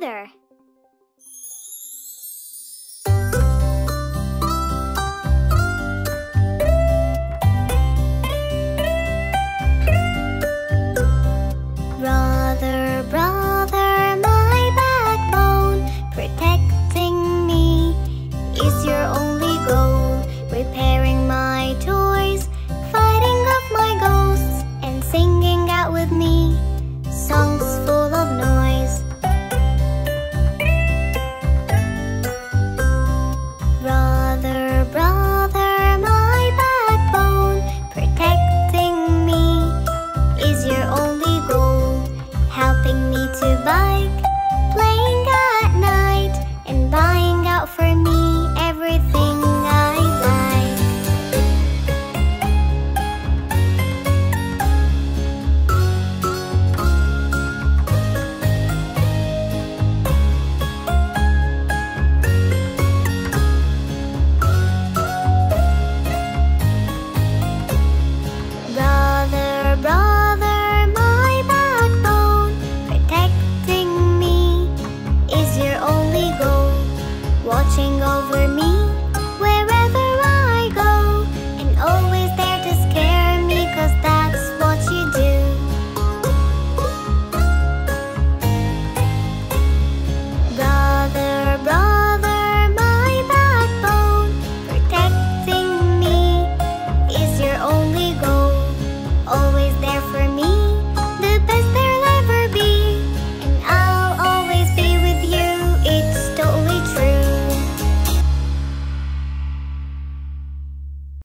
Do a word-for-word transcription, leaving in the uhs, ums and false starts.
mother.